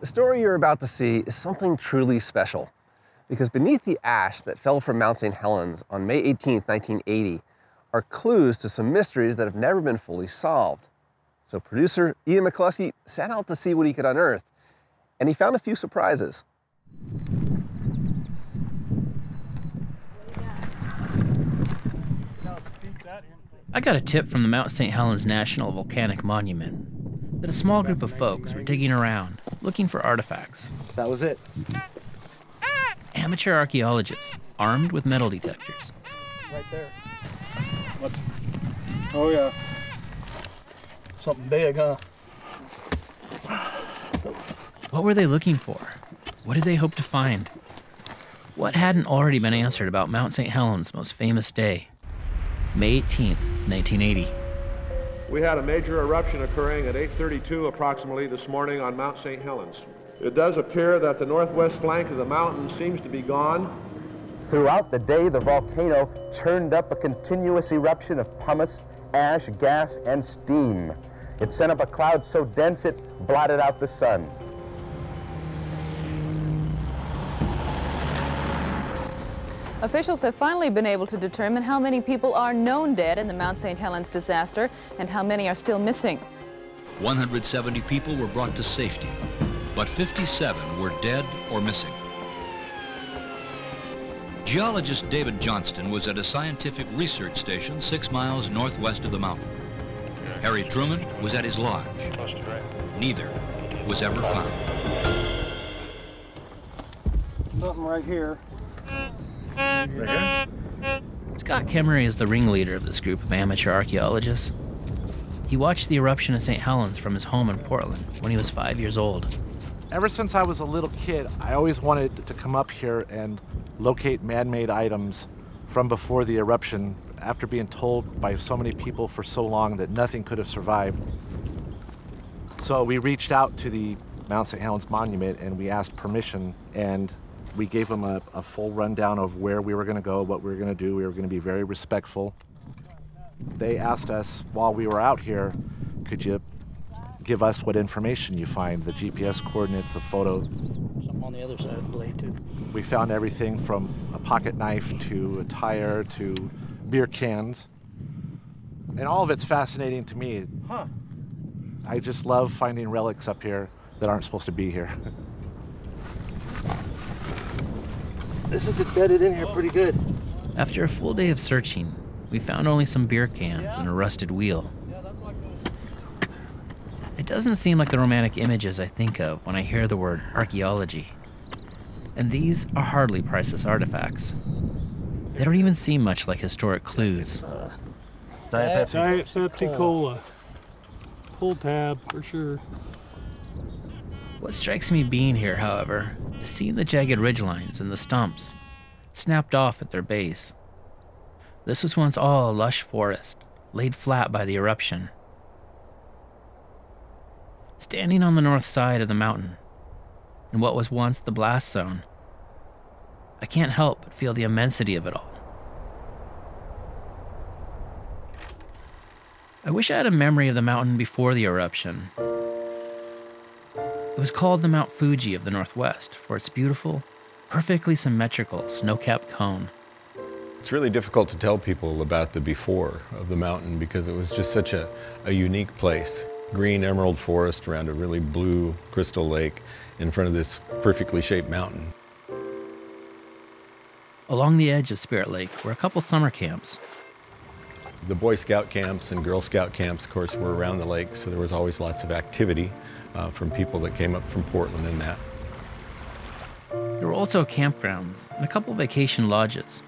The story you're about to see is something truly special, because beneath the ash that fell from Mount St. Helens on May 18, 1980, are clues to some mysteries that have never been fully solved. So producer Ian McCluskey set out to see what he could unearth, and he found a few surprises. I got a tip from the Mount St. Helens National Volcanic Monument that a small group of folks were digging around, looking for artifacts. That was it. Amateur archaeologists, armed with metal detectors. Right there. What? Oh yeah. Something big, huh? What were they looking for? What did they hope to find? What hadn't already been answered about Mount St. Helens' most famous day, May 18th, 1980? We had a major eruption occurring at 8:32 approximately this morning on Mount St. Helens. It does appear that the northwest flank of the mountain seems to be gone. Throughout the day, the volcano churned up a continuous eruption of pumice, ash, gas, and steam. It sent up a cloud so dense it blotted out the sun. Officials have finally been able to determine how many people are known dead in the Mount St. Helens disaster and how many are still missing. 170 people were brought to safety, but 57 were dead or missing. Geologist David Johnston was at a scientific research station 6 miles northwest of the mountain. Harry Truman was at his lodge. Neither was ever found. Something right here. Right here. Scott Kemery is the ringleader of this group of amateur archaeologists. He watched the eruption of St. Helens from his home in Portland when he was 5 years old. Ever since I was a little kid, I always wanted to come up here and locate man-made items from before the eruption, after being told by so many people for so long that nothing could have survived. So we reached out to the Mount St. Helens Monument and we asked permission, and we gave them a full rundown of where we were going to go, what we were going to do. We were going to be very respectful. They asked us while we were out here, could you give us what information you find, the GPS coordinates, the photo. Something on the other side of the blade, too. We found everything from a pocket knife to a tire to beer cans. And all of it's fascinating to me. Huh. I just love finding relics up here that aren't supposed to be here. This is embedded in here pretty good. After a full day of searching, we found only some beer cans and a rusted wheel. It doesn't seem like the romantic images I think of when I hear the word archaeology. And these are hardly priceless artifacts. They don't even seem much like historic clues. Diet Pepsi Cola. Full tab, for sure. What strikes me being here, however, is seeing the jagged ridgelines and the stumps, snapped off at their base. This was once all a lush forest, laid flat by the eruption. Standing on the north side of the mountain, in what was once the blast zone, I can't help but feel the immensity of it all. I wish I had a memory of the mountain before the eruption. It was called the Mount Fuji of the Northwest for its beautiful, perfectly symmetrical snow-capped cone. It's really difficult to tell people about the before of the mountain because it was just such a unique place. Green emerald forest around a really blue crystal lake in front of this perfectly shaped mountain. Along the edge of Spirit Lake were a couple summer camps. The Boy Scout camps and Girl Scout camps, of course, were around the lake, so there was always lots of activity from people that came up from Portland and that. There were also campgrounds and a couple vacation lodges.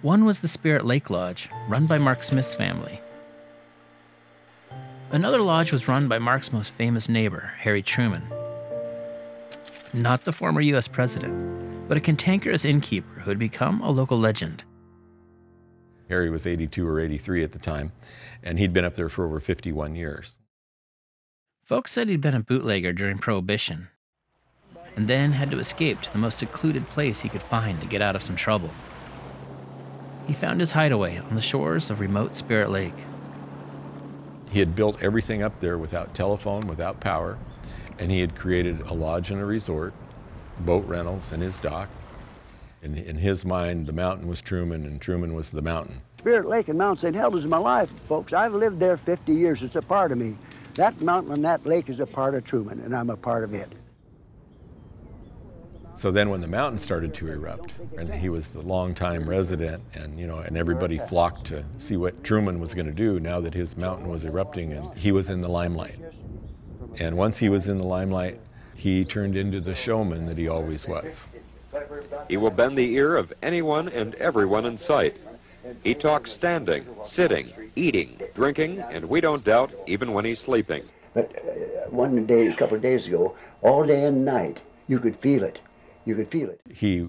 One was the Spirit Lake Lodge, run by Mark Smith's family. Another lodge was run by Mark's most famous neighbor, Harry Truman. not the former U.S. president, but a cantankerous innkeeper who had become a local legend. Harry was 82 or 83 at the time, and he'd been up there for over 51 years. Folks said he'd been a bootlegger during Prohibition, and then had to escape to the most secluded place he could find to get out of some trouble. He found his hideaway on the shores of remote Spirit Lake. He had built everything up there without telephone, without power, and he had created a lodge and a resort, boat rentals and his dock. In his mind, the mountain was Truman, and Truman was the mountain. Spirit Lake and Mount St. Helens is my life, folks. I've lived there 50 years. It's a part of me. That mountain and that lake is a part of Truman, and I'm a part of it. So then when the mountain started to erupt, and he was the longtime resident, and, you know, and everybody flocked to see what Truman was going to do now that his mountain was erupting, and he was in the limelight. And once he was in the limelight, he turned into the showman that he always was. He will bend the ear of anyone and everyone in sight. He talks standing, sitting, eating, drinking, and we don't doubt even when he's sleeping. But one day, a couple of days ago, all day and night, you could feel it. You could feel it. He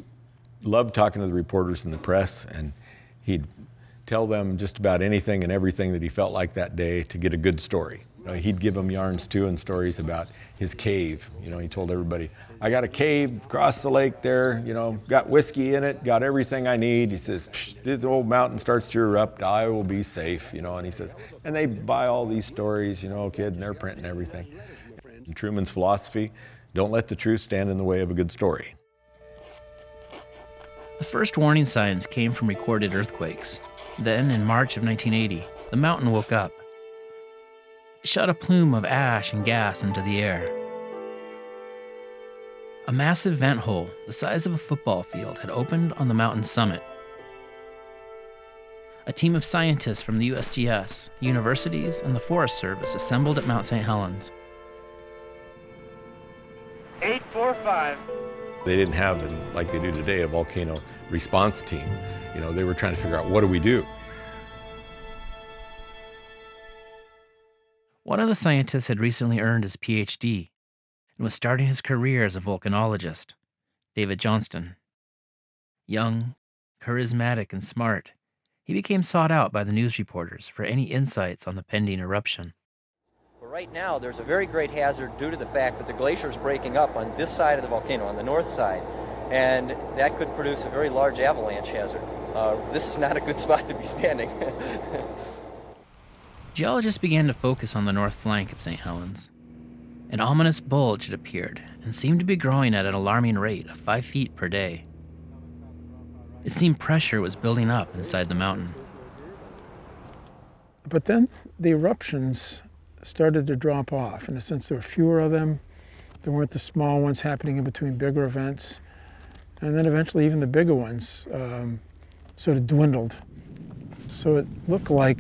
loved talking to the reporters and the press, and he'd tell them just about anything and everything that he felt like that day to get a good story. You know, he'd give them yarns too, and stories about his cave. You know, he told everybody, I got a cave across the lake there, you know, got whiskey in it, got everything I need. He says, this old mountain starts to erupt, I will be safe, you know, and he says, and they buy all these stories, you know, kid, and they're printing everything. And Truman's philosophy, don't let the truth stand in the way of a good story. The first warning signs came from recorded earthquakes. Then, in March of 1980, the mountain woke up. It shot a plume of ash and gas into the air. A massive vent hole the size of a football field had opened on the mountain's summit. A team of scientists from the USGS, universities, and the Forest Service assembled at Mount St. Helens. 845. They didn't have, like they do today, a volcano response team. You know, they were trying to figure out, what do we do? One of the scientists had recently earned his PhD and was starting his career as a volcanologist, David Johnston. Young, charismatic, and smart, he became sought out by the news reporters for any insights on the pending eruption. Well, right now, there's a very great hazard due to the fact that the glacier is breaking up on this side of the volcano, on the north side, and that could produce a very large avalanche hazard. This is not a good spot to be standing. Geologists began to focus on the north flank of St. Helens. An ominous bulge had appeared and seemed to be growing at an alarming rate of 5 feet per day. It seemed pressure was building up inside the mountain. But then the eruptions started to drop off. In a sense, there were fewer of them. There weren't the small ones happening in between bigger events. And then eventually even the bigger ones sort of dwindled. So it looked like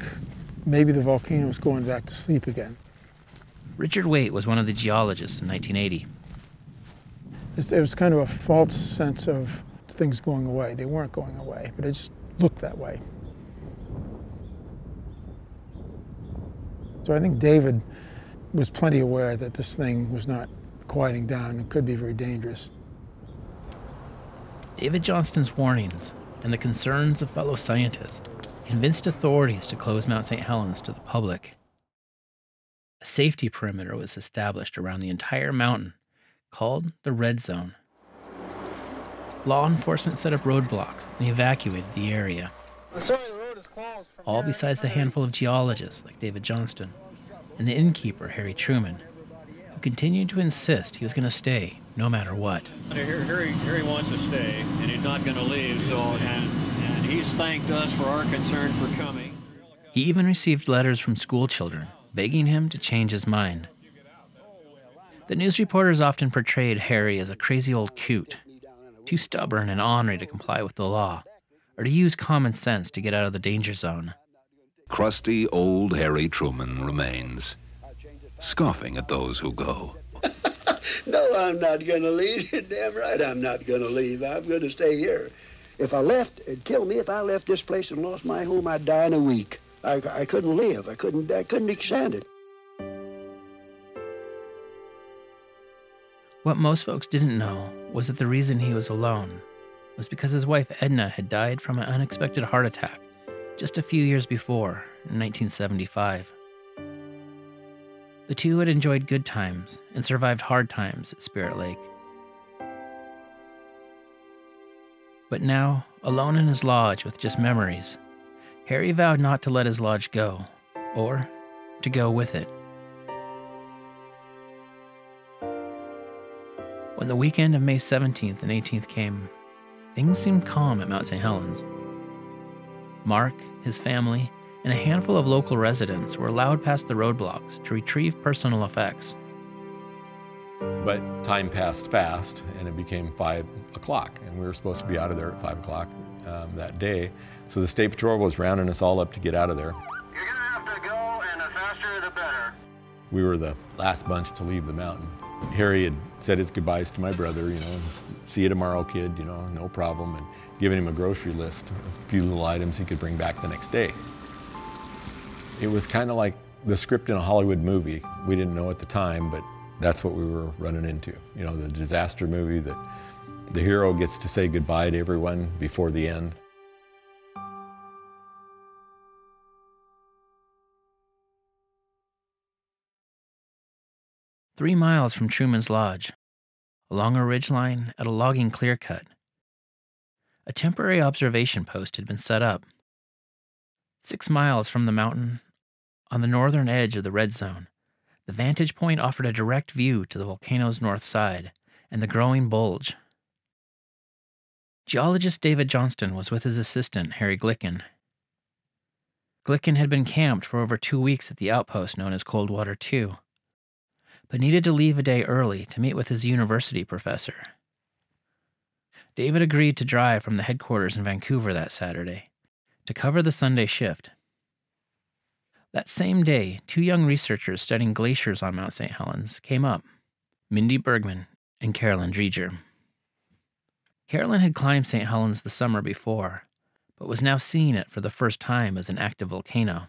maybe the volcano was going back to sleep again. Richard Waite was one of the geologists in 1980. It was kind of a false sense of things going away. They weren't going away, but it just looked that way. So I think David was plenty aware that this thing was not quieting down and could be very dangerous. David Johnston's warnings and the concerns of fellow scientists convinced authorities to close Mount St. Helens to the public. A safety perimeter was established around the entire mountain, called the Red Zone. Law enforcement set up roadblocks and evacuated the area. All besides the handful of geologists like David Johnston and the innkeeper, Harry Truman, who continued to insist he was going to stay no matter what. Harry wants to stay, and he's not going to leave, so... He's thanked us for our concern for coming. He even received letters from school children begging him to change his mind. The news reporters often portrayed Harry as a crazy old coot, too stubborn and ornery to comply with the law or to use common sense to get out of the danger zone. Crusty old Harry Truman remains, scoffing at those who go. No, I'm not going to leave. You're damn right I'm not going to leave. I'm going to stay here. If I left, it'd kill me. If I left this place and lost my home, I'd die in a week. I couldn't live. I couldn't extend it. What most folks didn't know was that the reason he was alone was because his wife Edna had died from an unexpected heart attack just a few years before, in 1975. The two had enjoyed good times and survived hard times at Spirit Lake. But now, alone in his lodge with just memories, Harry vowed not to let his lodge go, or to go with it. When the weekend of May 17th and 18th came, things seemed calm at Mount St. Helens. Mark, his family, and a handful of local residents were allowed past the roadblocks to retrieve personal effects. But time passed fast, and it became 5 o'clock, and we were supposed to be out of there at 5 o'clock that day. So the state patrol was rounding us all up to get out of there. You're gonna have to go, and the faster the better. We were the last bunch to leave the mountain. Harry had said his goodbyes to my brother, you know, see you tomorrow, kid, you know, no problem, and given him a grocery list, a few little items he could bring back the next day. It was kind of like the script in a Hollywood movie. We didn't know at the time, but that's what we were running into. You know, the disaster movie that the hero gets to say goodbye to everyone before the end. Three miles from Truman's lodge, along a ridgeline at a logging clearcut, a temporary observation post had been set up. 6 miles from the mountain, on the northern edge of the red zone, the vantage point offered a direct view to the volcano's north side and the growing bulge. Geologist David Johnston was with his assistant, Harry Glicken. Glicken had been camped for over 2 weeks at the outpost known as Coldwater II, but needed to leave a day early to meet with his university professor. David agreed to drive from the headquarters in Vancouver that Saturday to cover the Sunday shift. That same day, 2 young researchers studying glaciers on Mount St. Helens came up, Mindy Bergman and Carolyn Dreger. Carolyn had climbed St. Helens the summer before, but was now seeing it for the first time as an active volcano.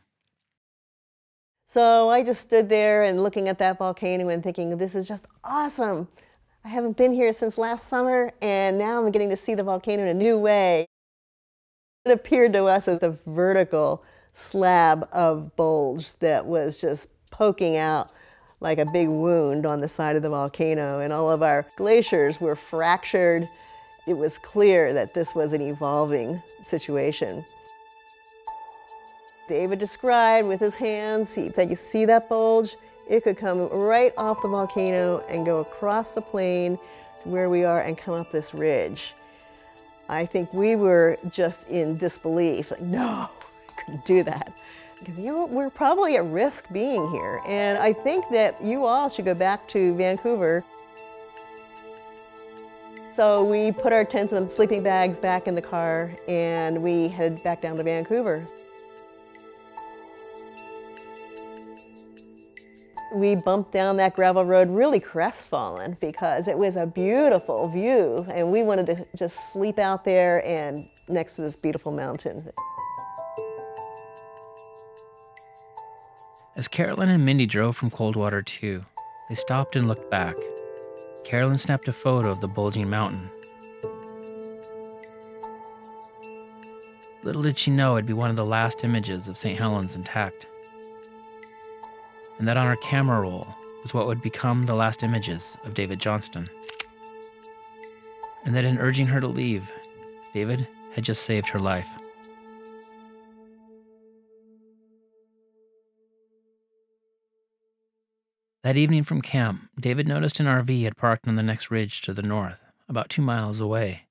So I just stood there and looking at that volcano and thinking, this is just awesome. I haven't been here since last summer, and now I'm getting to see the volcano in a new way. It appeared to us as a vertical slab of bulge that was just poking out like a big wound on the side of the volcano, and all of our glaciers were fractured. It was clear that this was an evolving situation. David described with his hands, he said, you see that bulge? It could come right off the volcano and go across the plain to where we are and come up this ridge. I think we were just in disbelief, like, no, I couldn't do that. You know, we're probably at risk being here, and I think that you all should go back to Vancouver. So we put our tents and sleeping bags back in the car, and we headed back down to Vancouver. We bumped down that gravel road really crestfallen because it was a beautiful view, and we wanted to just sleep out there and next to this beautiful mountain. As Carolyn and Mindy drove from Coldwater II, they stopped and looked back. Carolyn snapped a photo of the bulging mountain. Little did she know it'd be one of the last images of St. Helens intact, and that on her camera roll was what would become the last images of David Johnston, and that in urging her to leave, David had just saved her life. That evening from camp, David noticed an RV had parked on the next ridge to the north, about 2 miles away.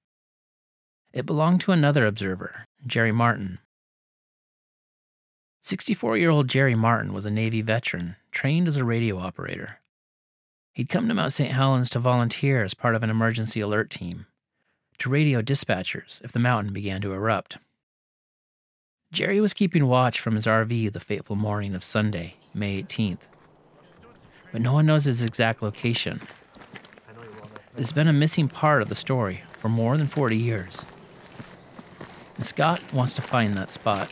It belonged to another observer, Jerry Martin. 64-year-old Jerry Martin was a Navy veteran, trained as a radio operator. He'd come to Mount St. Helens to volunteer as part of an emergency alert team, to radio dispatchers if the mountain began to erupt. Jerry was keeping watch from his RV the fateful morning of Sunday, May 18th. But no one knows his exact location. It's been a missing part of the story for more than 40 years. And Scott wants to find that spot.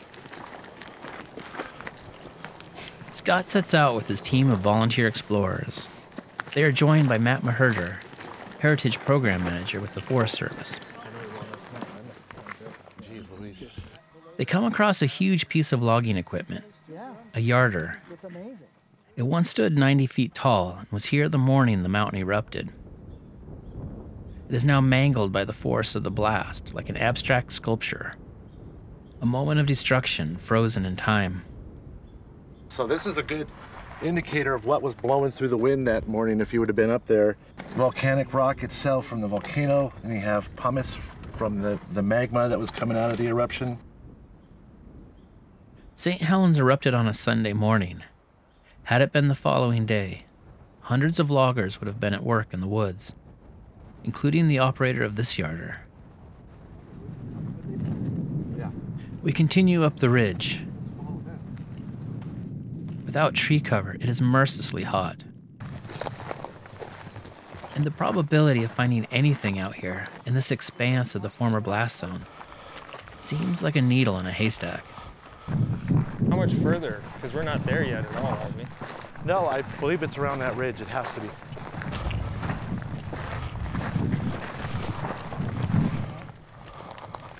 Scott sets out with his team of volunteer explorers. They are joined by Matt Maherder, Heritage Program Manager with the Forest Service. They come across a huge piece of logging equipment, a yarder. It once stood 90 feet tall and was here the morning the mountain erupted. It is now mangled by the force of the blast, like an abstract sculpture. A moment of destruction frozen in time. So this is a good indicator of what was blowing through the wind that morning if you would have been up there. It's volcanic rock itself from the volcano, and you have pumice from the magma that was coming out of the eruption. St. Helens erupted on a Sunday morning. Had it been the following day, hundreds of loggers would have been at work in the woods, including the operator of this yarder. We continue up the ridge. Without tree cover, it is mercilessly hot. And the probability of finding anything out here in this expanse of the former blast zone seems like a needle in a haystack. How much further? Because we're not there yet at all, are we? No, I believe it's around that ridge. It has to be.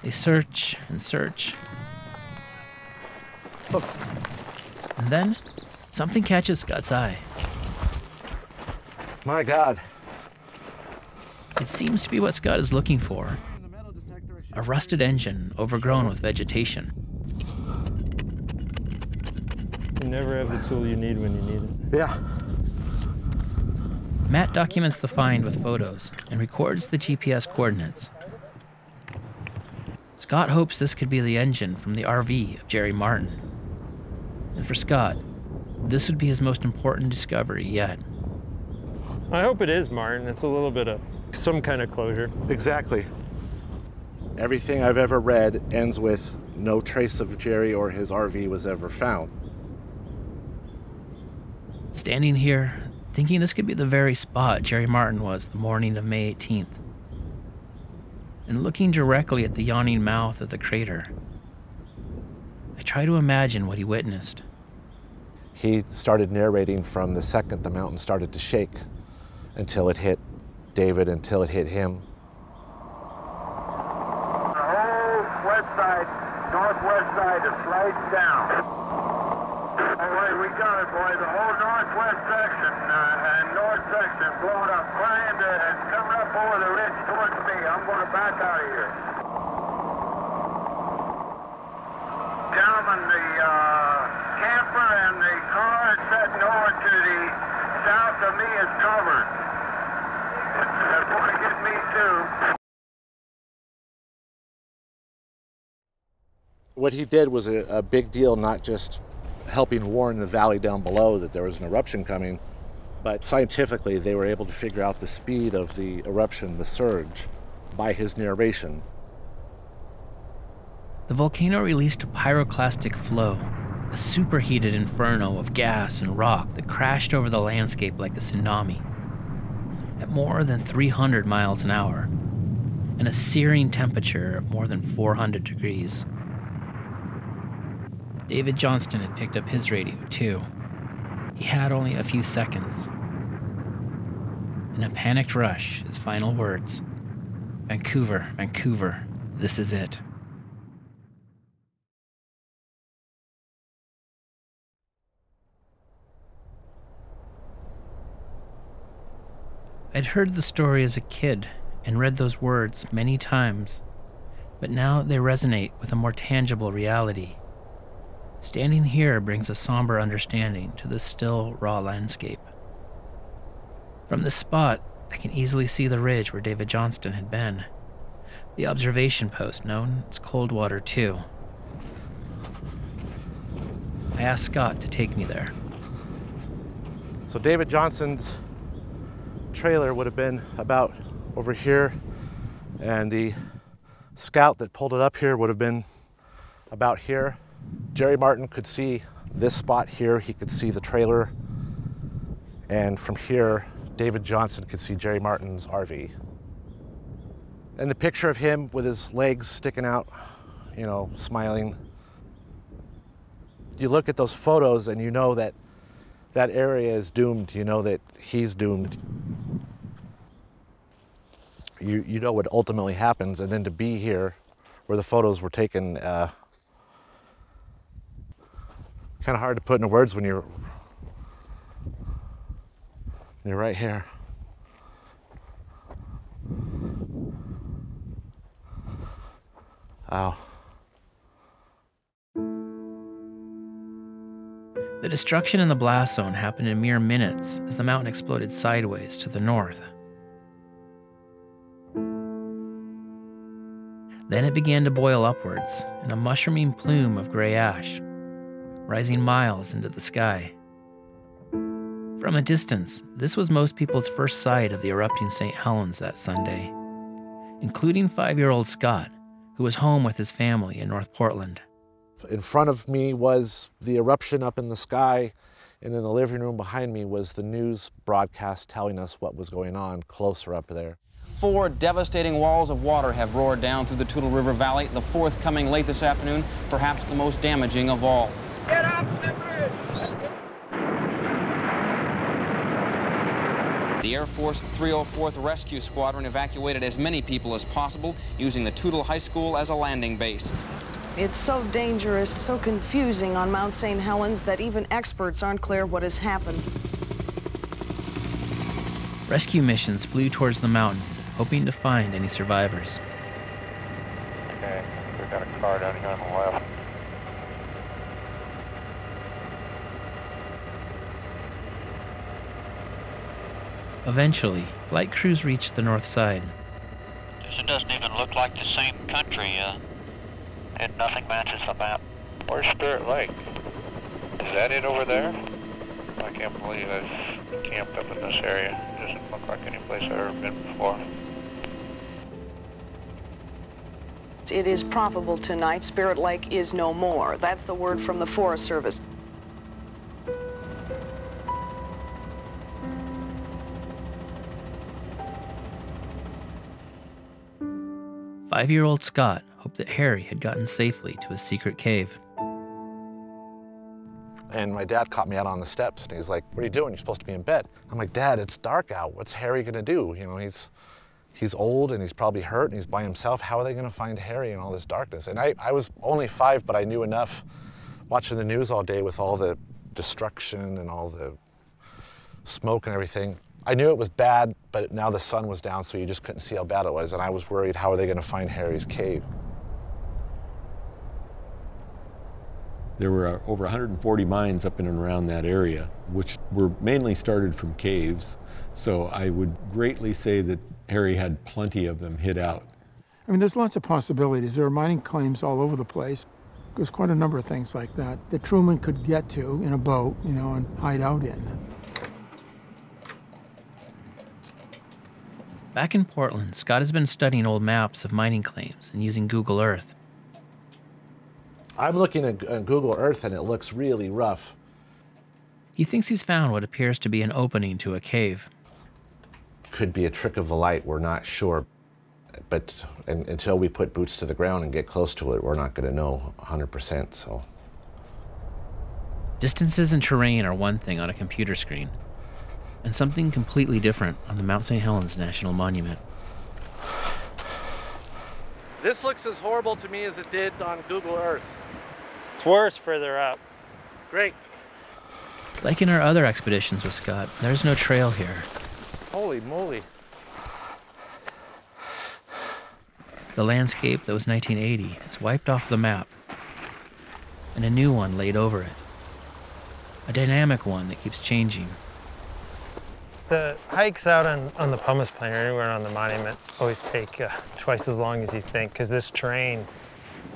They search and search. Look. And then, something catches Scott's eye. My God. It seems to be what Scott is looking for. A rusted engine overgrown with vegetation. You never have the tool you need when you need it. Yeah. Matt documents the find with photos and records the GPS coordinates. Scott hopes this could be the engine from the RV of Jerry Martin. And for Scott, this would be his most important discovery yet. I hope it is Martin. It's a little bit of some kind of closure. Exactly. Everything I've ever read ends with no trace of Jerry or his RV was ever found. Standing here, thinking this could be the very spot Jerry Martin was the morning of May 18th, and looking directly at the yawning mouth of the crater, I try to imagine what he witnessed. He started narrating from the second the mountain started to shake until it hit David, until it hit him. The whole west side, northwest side is slides down. We got it, boy. The whole northwest section and north section blown up. Climbed and coming up over the ridge towards me. I'm going to back out of here. Gentlemen, the camper and the car setting over to the south of me is covered. That's going to get me too. What he did was a big deal, not just helping warn the valley down below that there was an eruption coming, but scientifically they were able to figure out the speed of the eruption, the surge, by his narration. The volcano released a pyroclastic flow, a superheated inferno of gas and rock that crashed over the landscape like a tsunami at more than 300 miles an hour and a searing temperature of more than 400 degrees. David Johnston had picked up his radio, too. He had only a few seconds. In a panicked rush, his final words, "Vancouver, Vancouver, this is it." I'd heard the story as a kid and read those words many times, but now they resonate with a more tangible reality. Standing here brings a somber understanding to this still, raw landscape. From this spot, I can easily see the ridge where David Johnston had been, the observation post known as Coldwater II. I asked Scott to take me there. So David Johnston's trailer would have been about over here, and the scout that pulled it up here would have been about here. Jerry Martin could see this spot here, he could see the trailer, and from here, David Johnston could see Jerry Martin's RV. And the picture of him with his legs sticking out, you know, smiling. You look at those photos and you know that that area is doomed, you know that he's doomed. you know what ultimately happens, and then to be here where the photos were taken, kind of hard to put into words when you're right here. Wow. The destruction in the blast zone happened in mere minutes as the mountain exploded sideways to the north. Then it began to boil upwards in a mushrooming plume of gray ash, rising miles into the sky. From a distance, this was most people's first sight of the erupting St. Helens that Sunday, including 5-year-old Scott, who was home with his family in North Portland. In front of me was the eruption up in the sky, and in the living room behind me was the news broadcast telling us what was going on closer up there. 4 devastating walls of water have roared down through the Toutle River Valley, the fourth coming late this afternoon, perhaps the most damaging of all. Get off the bridge! The Air Force 304th Rescue Squadron evacuated as many people as possible, using the Toutle High School as a landing base. It's so dangerous, so confusing on Mount St. Helens that even experts aren't clear what has happened. Rescue missions flew towards the mountain, hoping to find any survivors. Okay, we got a car down here on the left. Eventually, flight crews reached the north side. It doesn't even look like the same country, and nothing matches the map. Where's Spirit Lake? Is that it over there? I can't believe I've camped up in this area. It doesn't look like any place I've ever been before. It is probable tonight Spirit Lake is no more. That's the word from the Forest Service. Five-year-old Scott hoped that Harry had gotten safely to his secret cave. And my dad caught me out on the steps, and he's like, "What are you doing? You're supposed to be in bed." I'm like, "Dad, it's dark out. What's Harry gonna do? You know, he's old, and he's probably hurt, and he's by himself. How are they gonna find Harry in all this darkness?" And I was only 5, but I knew enough, watching the news all day with all the destruction and all the smoke and everything. I knew it was bad, but now the sun was down, so you just couldn't see how bad it was, and I was worried, how are they gonna find Harry's cave? There were over 140 mines up in and around that area, which were mainly started from caves, so I would greatly say that Harry had plenty of them hid out. I mean, there's lots of possibilities. There are mining claims all over the place. There's quite a number of things like that that Truman could get to in a boat, you know, and hide out in. Back in Portland, Scott has been studying old maps of mining claims and using Google Earth. I'm looking at Google Earth, and it looks really rough. He thinks he's found what appears to be an opening to a cave. Could be a trick of the light, we're not sure. But until we put boots to the ground and get close to it, we're not going to know 100%, so. Distances and terrain are one thing on a computer screen, and something completely different on the Mount St. Helens National Monument. This looks as horrible to me as it did on Google Earth. It's worse further up. Great. Like in our other expeditions with Scott, there's no trail here. Holy moly. The landscape that was 1980 is wiped off the map, and a new one laid over it. A dynamic one that keeps changing. The hikes out on the pumice plain or anywhere on the monument always take twice as long as you think, because this terrain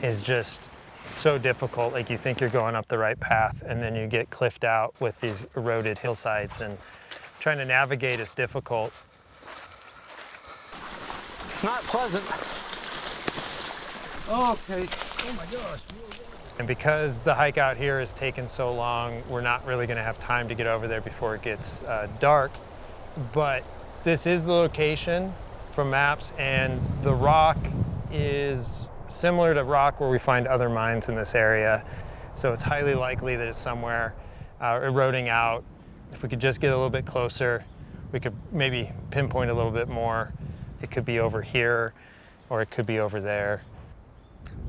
is just so difficult. Like, you think you're going up the right path, and then you get cliffed out with these eroded hillsides, and trying to navigate is difficult. It's not pleasant. Okay. Oh my gosh. And because the hike out here has taken so long, we're not really going to have time to get over there before it gets dark. But this is the location from maps, and the rock is similar to rock where we find other mines in this area. So it's highly likely that it's somewhere eroding out. If we could just get a little bit closer, we could maybe pinpoint a little bit more. It could be over here, or it could be over there.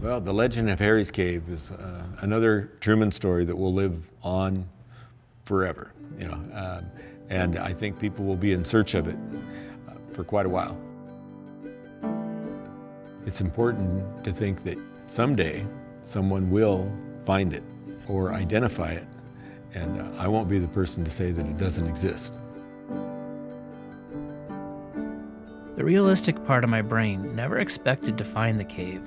Well, the legend of Harry's Cave is another Truman story that will live on forever, you know, and I think people will be in search of it for quite a while. It's important to think that someday someone will find it or identify it, and I won't be the person to say that it doesn't exist. The realistic part of my brain never expected to find the cave,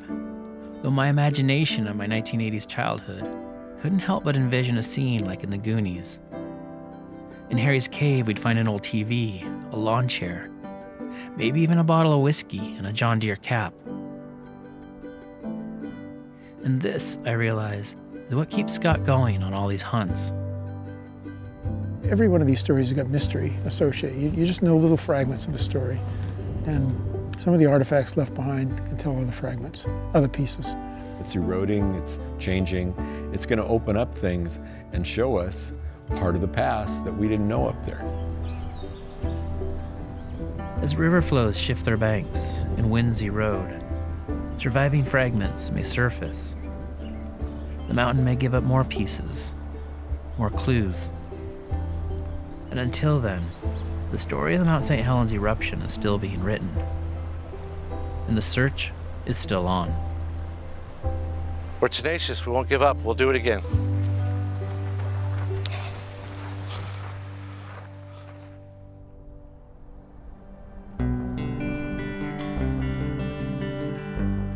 though my imagination of my 1980s childhood couldn't help but envision a scene like in the Goonies. In Harry's Cave, we'd find an old TV, a lawn chair, maybe even a bottle of whiskey and a John Deere cap. And this, I realize, is what keeps Scott going on all these hunts. Every one of these stories has got mystery associated. You just know little fragments of the story. And some of the artifacts left behind can tell other fragments, other pieces. It's eroding, it's changing. It's going to open up things and show us part of the past that we didn't know up there. As river flows shift their banks and winds erode, surviving fragments may surface. The mountain may give up more pieces, more clues. And until then, the story of the Mount St. Helens eruption is still being written, and the search is still on. We're tenacious, we won't give up, we'll do it again.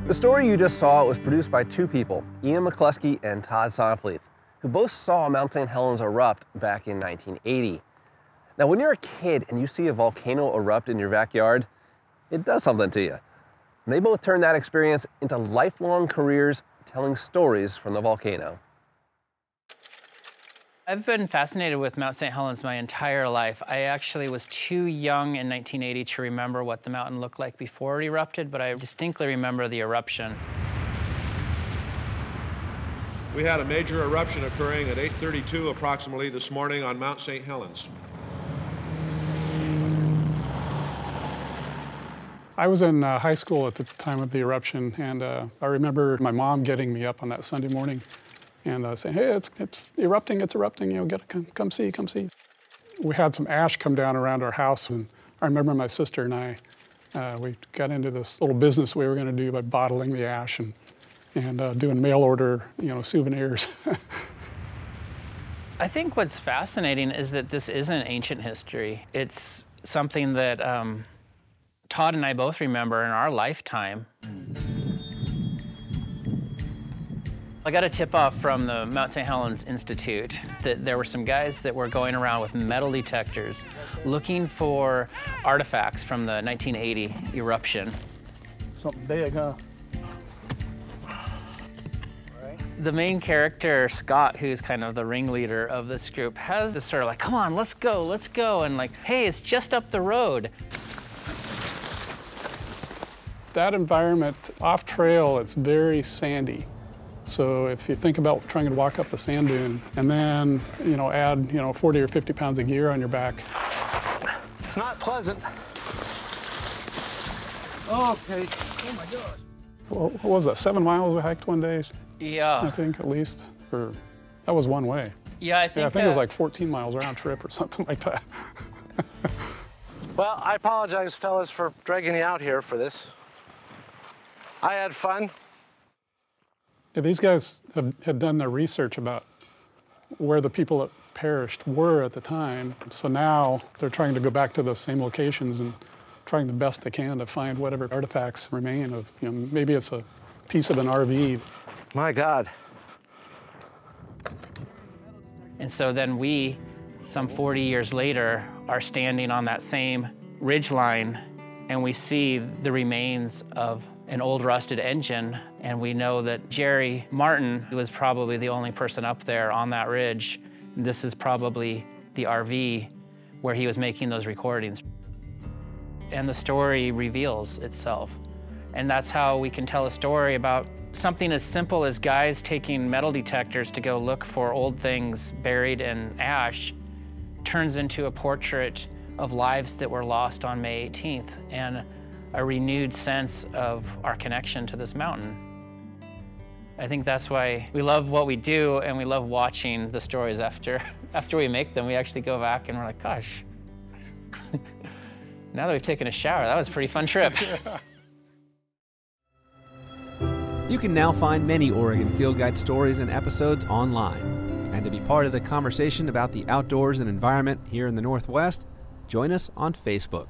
The story you just saw was produced by two people, Ian McCluskey and Todd Sonnenfleeth, who both saw Mount St. Helens erupt back in 1980. Now, when you're a kid and you see a volcano erupt in your backyard, it does something to you. And they both turned that experience into lifelong careers telling stories from the volcano. I've been fascinated with Mount St. Helens my entire life. I actually was too young in 1980 to remember what the mountain looked like before it erupted, but I distinctly remember the eruption. We had a major eruption occurring at 8:32 approximately this morning on Mount St. Helens. I was in high school at the time of the eruption, and I remember my mom getting me up on that Sunday morning and saying, hey, it's erupting, you know, come see. We had some ash come down around our house, and I remember my sister and I, we got into this little business we were going to do by bottling the ash and doing mail order, you know, souvenirs. I think what's fascinating is that this isn't ancient history. It's something that Todd and I both remember in our lifetime. I got a tip off from the Mount St. Helens Institute that there were some guys that were going around with metal detectors looking for artifacts from the 1980 eruption. Something big, huh? The main character, Scott, who's kind of the ringleader of this group, has this sort of like, come on, let's go, and like, hey, it's just up the road. That environment, off trail, it's very sandy. So if you think about trying to walk up a sand dune and then, you know, add, you know, 40 or 50 pounds of gear on your back. It's not pleasant. Okay, oh my gosh. What was that, 7 miles we hiked one day? Yeah. I think at least, or that was one way. Yeah, I think it was like 14 miles round trip or something like that. Well, I apologize, fellas, for dragging you out here for this. I had fun. Yeah, these guys had done their research about where the people that perished were at the time. So now they're trying to go back to those same locations and trying the best they can to find whatever artifacts remain of, you know, maybe it's a piece of an RV. My God. And so then we, some 40 years later, are standing on that same ridge line, and we see the remains of an old rusted engine, and we know that Jerry Martin was probably the only person up there on that ridge. This is probably the RV where he was making those recordings. And the story reveals itself. And that's how we can tell a story about something as simple as guys taking metal detectors to go look for old things buried in ash turns into a portrait of lives that were lost on May 18th. And a renewed sense of our connection to this mountain. I think that's why we love what we do, and we love watching the stories after we make them. We actually go back and we're like, gosh, now that we've taken a shower, that was a pretty fun trip. You can now find many Oregon Field Guide stories and episodes online. And to be part of the conversation about the outdoors and environment here in the Northwest, join us on Facebook.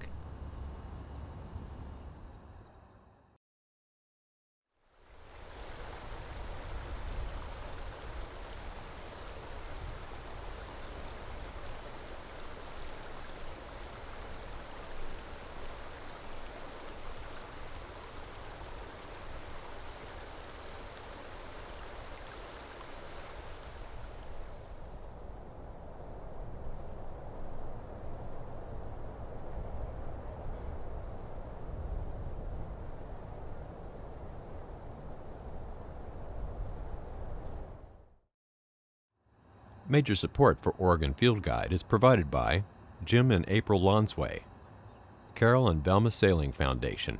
Major support for Oregon Field Guide is provided by Jim and April Lonsway, Carol and Velma Sailing Foundation,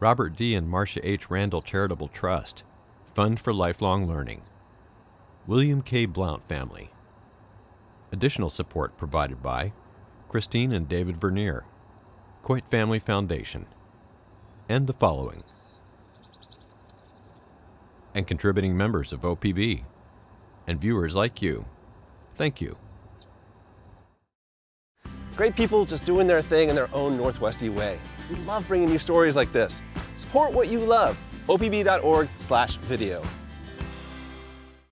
Robert D. and Marcia H. Randall Charitable Trust, Fund for Lifelong Learning, William K. Blount Family. Additional support provided by Christine and David Vernier, Coit Family Foundation, and the following, and contributing members of OPB. And viewers like you. Thank you. Great people just doing their thing in their own Northwesty way. We love bringing you stories like this. Support what you love. OPB.org/video.